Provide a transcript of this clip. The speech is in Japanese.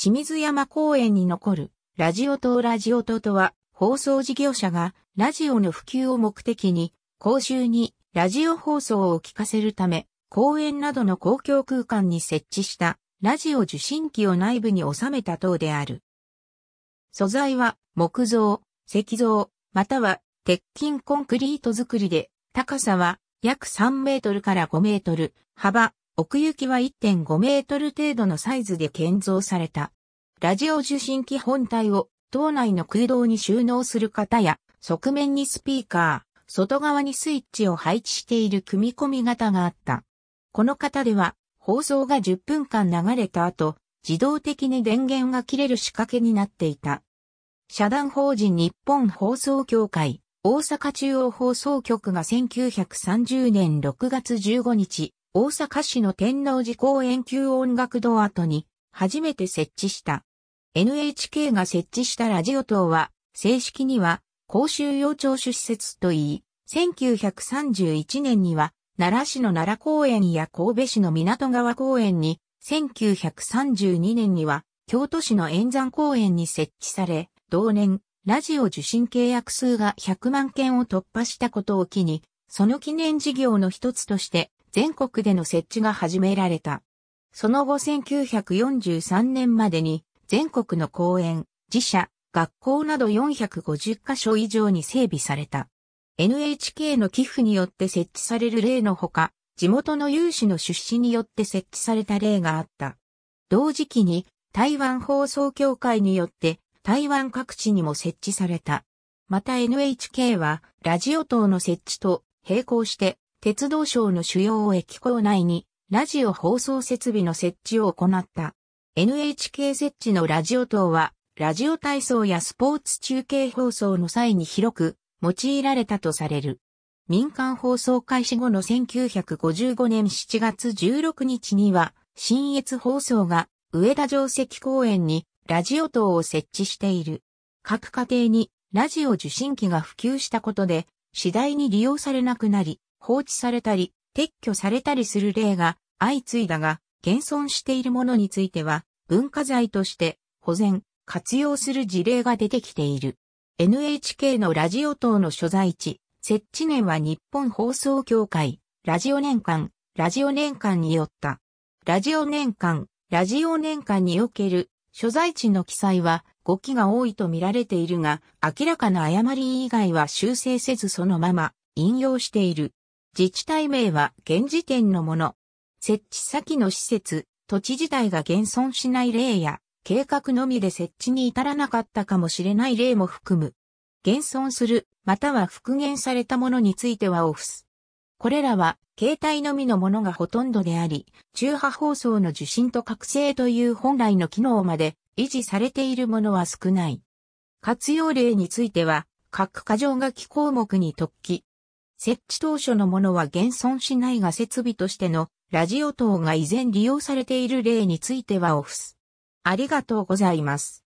清水山公園に残るラジオ塔。ラジオ塔とは放送事業者がラジオの普及を目的に公衆にラジオ放送を聞かせるため公園などの公共空間に設置したラジオ受信機を内部に収めた塔である。素材は木造、石造、または鉄筋コンクリート造りで、高さは約3メートルから5メートル、幅、奥行きは 1.5 メートル程度のサイズで建造された。ラジオ受信機本体を塔内の空洞に収納する方や、側面にスピーカー、外側にスイッチを配置している組み込み型があった。この型では、放送が10分間流れた後、自動的に電源が切れる仕掛けになっていた。社団法人日本放送協会、大阪中央放送局が1930年6月15日、大阪市の天王寺公園旧音楽堂跡に初めて設置した。NHK が設置したラジオ塔は、正式には公衆用聴取施設といい、1931年には奈良市の奈良公園や神戸市の港川公園に、1932年には京都市の円山公園に設置され、同年、ラジオ受信契約数が100万件を突破したことを機に、その記念事業の一つとして、全国での設置が始められた。その後1943年までに、全国の公園、寺社、学校など450カ所以上に整備された。NHK の寄付によって設置される例のほか、地元の有志の出資によって設置された例があった。同時期に、台湾放送協会によって、台湾各地にも設置された。また NHK はラジオ塔の設置と並行して鉄道省の主要駅構内にラジオ放送設備の設置を行った。NHK 設置のラジオ塔はラジオ体操やスポーツ中継放送の際に広く用いられたとされる。民間放送開始後の1955年7月16日には信越放送が上田城跡公園にラジオ塔を設置している。各家庭にラジオ受信機が普及したことで、次第に利用されなくなり、放置されたり、撤去されたりする例が相次いだが、現存しているものについては、文化財として保全、活用する事例が出てきている。NHK のラジオ塔の所在地、設置年は日本放送協会、ラジオ年間によった。ラジオ年間における、所在地の記載は誤記が多いと見られているが、明らかな誤り以外は修正せずそのまま引用している。自治体名は現時点のもの。設置先の施設、土地自体が現存しない例や、計画のみで設置に至らなかったかもしれない例も含む。現存する、または復元されたものについてはオフス。これらは、携帯のみのものがほとんどであり、中波放送の受信と覚醒という本来の機能まで維持されているものは少ない。活用例については、各箇条書き項目に特記。設置当初のものは現存しないが設備としてのラジオ塔が依然利用されている例についてはオフス。ありがとうございます。